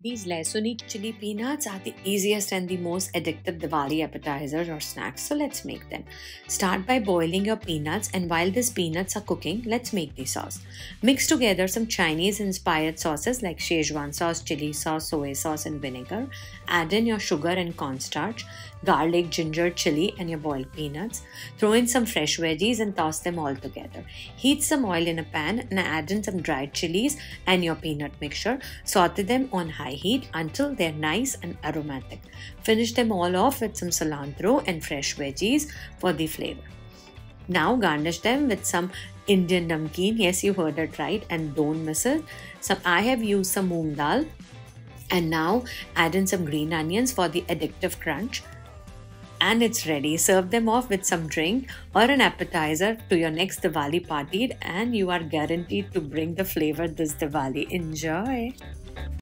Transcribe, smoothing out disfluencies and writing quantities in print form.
These Lasooni Chili Peanuts are the easiest and the most addictive Diwali appetizers or snacks, so let's make them. Start by boiling your peanuts, and while these peanuts are cooking, let's make the sauce. Mix together some Chinese-inspired sauces like Szechuan sauce, chili sauce, soy sauce and vinegar. Add in your sugar and cornstarch, garlic, ginger, chili and your boiled peanuts. Throw in some fresh veggies and toss them all together. Heat some oil in a pan and add in some dried chilies and your peanut mixture. Saute them on high heat until they're nice and aromatic. Finish them all off with some cilantro and fresh veggies for the flavor. Now garnish them with some Indian namkeen. Yes, you heard it right, and don't miss it. I have used some moong dal, and now add in some green onions for the addictive crunch. And it's ready. Serve them off with some drink or an appetizer to your next Diwali party, and you are guaranteed to bring the flavor this Diwali. Enjoy!